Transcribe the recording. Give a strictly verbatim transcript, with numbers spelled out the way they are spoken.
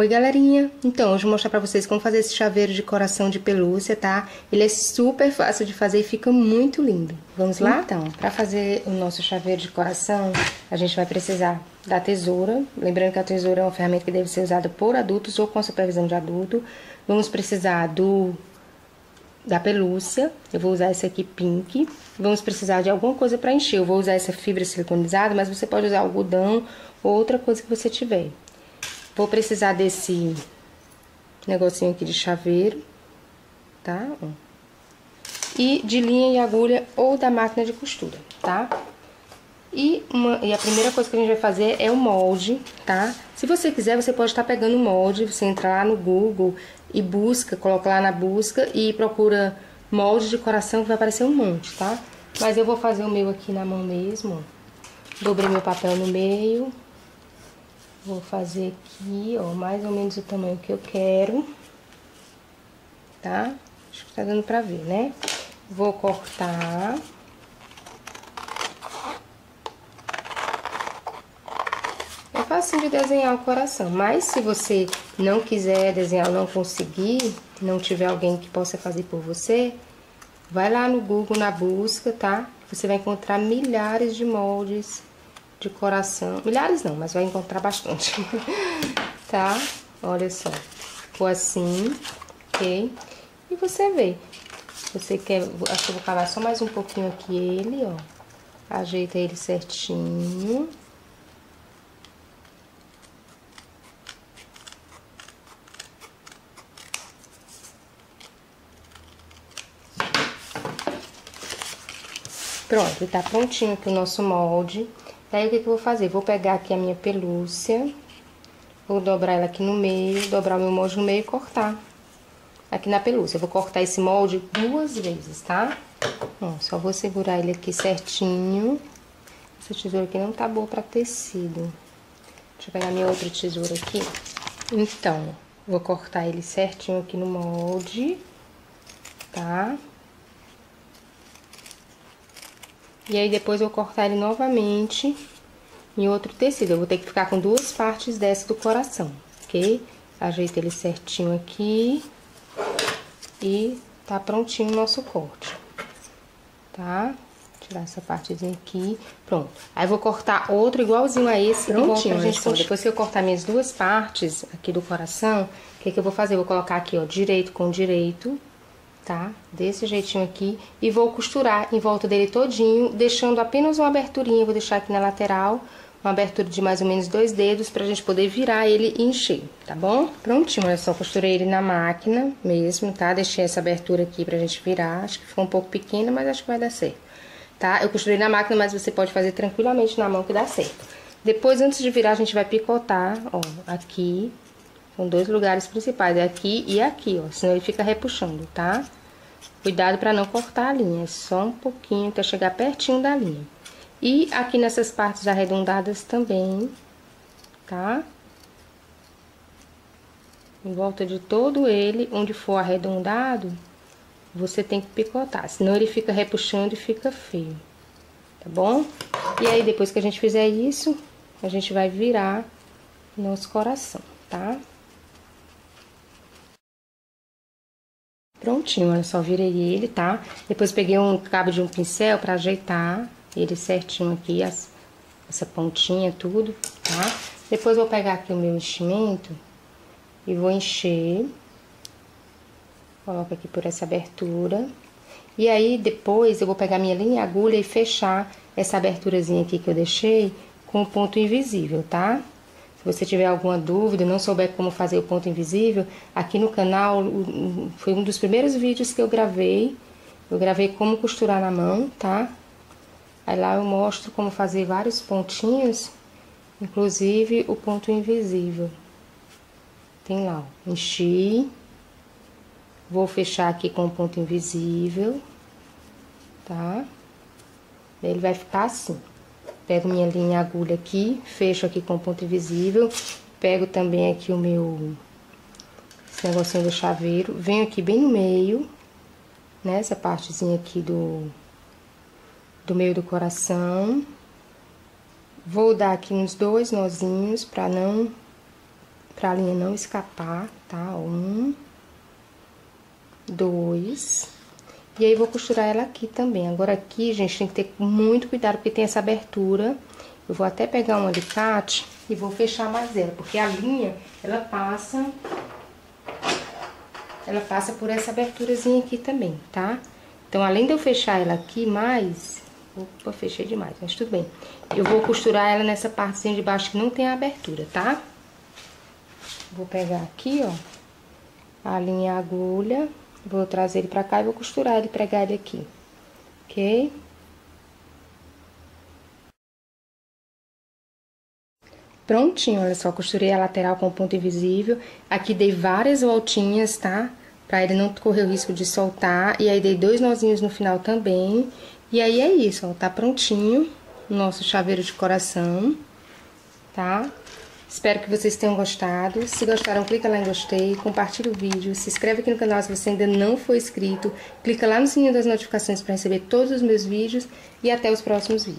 Oi galerinha, então hoje vou mostrar pra vocês como fazer esse chaveiro de coração de pelúcia, tá? Ele é super fácil de fazer e fica muito lindo. Vamos lá? Então, pra fazer o nosso chaveiro de coração, a gente vai precisar da tesoura. Lembrando que a tesoura é uma ferramenta que deve ser usada por adultos ou com supervisão de adulto. Vamos precisar do... da pelúcia, eu vou usar essa aqui pink. Vamos precisar de alguma coisa pra encher, eu vou usar essa fibra siliconizada, mas você pode usar algodão ou outra coisa que você tiver. Vou precisar desse negocinho aqui de chaveiro, tá? E de linha e agulha ou da máquina de costura, tá? E, uma, e a primeira coisa que a gente vai fazer é o molde, tá? Se você quiser, você pode estar pegando o molde, você entra lá no Google e busca, coloca lá na busca e procura molde de coração, que vai aparecer um monte, tá? Mas eu vou fazer o meu aqui na mão mesmo, ó. Dobrei meu papel no meio. Vou fazer aqui, ó, mais ou menos o tamanho que eu quero, tá? Acho que tá dando pra ver, né? Vou cortar. É fácil de desenhar o coração, mas se você não quiser desenhar, não conseguir, não tiver alguém que possa fazer por você, vai lá no Google, na busca, tá? Você vai encontrar milhares de moldes de coração, milhares não, mas vai encontrar bastante, tá? Olha só, ficou assim, ok? E você vê, você quer, acho que eu vou cavar só mais um pouquinho aqui ele, ó. Ajeita ele certinho. Pronto, tá prontinho aqui o nosso molde. Daí, o que que eu vou fazer? Vou pegar aqui a minha pelúcia, vou dobrar ela aqui no meio, dobrar o meu molde no meio e cortar. Aqui na pelúcia, eu vou cortar esse molde duas vezes, tá? Ó, só vou segurar ele aqui certinho. Essa tesoura aqui não tá boa pra tecido. Deixa eu pegar minha outra tesoura aqui. Então, vou cortar ele certinho aqui no molde, tá? E aí, depois eu vou cortar ele novamente em outro tecido. Eu vou ter que ficar com duas partes dessa do coração, ok? Ajeita ele certinho aqui. E tá prontinho o nosso corte, tá? Tirar essa partezinha aqui. Pronto. Aí, eu vou cortar outro igualzinho a esse. Prontinho, pra gente. Depois que eu cortar minhas duas partes aqui do coração, o que que eu vou fazer? Eu vou colocar aqui, ó, direito com direito, tá? Desse jeitinho aqui, e vou costurar em volta dele todinho, deixando apenas uma aberturinha, vou deixar aqui na lateral, uma abertura de mais ou menos dois dedos, pra gente poder virar ele e encher, tá bom? Prontinho, olha só, costurei ele na máquina mesmo, tá? Deixei essa abertura aqui pra gente virar, acho que ficou um pouco pequena, mas acho que vai dar certo, tá? Eu costurei na máquina, mas você pode fazer tranquilamente na mão que dá certo. Depois, antes de virar, a gente vai picotar, ó, aqui... São dois lugares principais, é aqui e aqui, ó, senão ele fica repuxando, tá? Cuidado pra não cortar a linha, só um pouquinho, até chegar pertinho da linha. E aqui nessas partes arredondadas também, tá? Em volta de todo ele, onde for arredondado, você tem que picotar, senão ele fica repuxando e fica feio, tá bom? E aí, depois que a gente fizer isso, a gente vai virar nosso coração, tá? Prontinho, olha só, virei ele, tá? Depois peguei um cabo de um pincel pra ajeitar ele certinho aqui, as, essa pontinha, tudo, tá? Depois vou pegar aqui o meu enchimento e vou encher. Coloco aqui por essa abertura. E aí, depois, eu vou pegar minha linha e agulha e fechar essa aberturazinha aqui que eu deixei com o ponto invisível, tá? Se você tiver alguma dúvida, não souber como fazer o ponto invisível, aqui no canal foi um dos primeiros vídeos que eu gravei. Eu gravei como costurar na mão, tá? Aí lá eu mostro como fazer vários pontinhos, inclusive o ponto invisível. Tem lá, ó. Enchi. Vou fechar aqui com o ponto invisível, tá? Daí ele vai ficar assim. Pego minha linha e agulha aqui, fecho aqui com ponto invisível, pego também aqui o meu, esse negocinho do chaveiro, venho aqui bem no meio, nessa partezinha aqui do, do meio do coração. Vou dar aqui uns dois nozinhos pra não, pra linha não escapar, tá? Um, dois. E aí, vou costurar ela aqui também. Agora aqui, gente, tem que ter muito cuidado, porque tem essa abertura. Eu vou até pegar um alicate e vou fechar mais ela, porque a linha, ela passa... Ela passa por essa aberturazinha aqui também, tá? Então, além de eu fechar ela aqui mais... Opa, fechei demais, mas tudo bem. Eu vou costurar ela nessa partezinha de baixo que não tem a abertura, tá? Vou pegar aqui, ó, a linha agulha, vou trazer ele pra cá e vou costurar ele, pregar ele aqui, ok? Prontinho, olha só, costurei a lateral com ponto invisível. Aqui dei várias voltinhas, tá? Pra ele não correr o risco de soltar. E aí, dei dois nozinhos no final também. E aí, é isso, ó, tá prontinho o nosso chaveiro de coração, tá? Espero que vocês tenham gostado. Se gostaram, clica lá em gostei, compartilha o vídeo, se inscreve aqui no canal se você ainda não for inscrito, clica lá no sininho das notificações para receber todos os meus vídeos e até os próximos vídeos.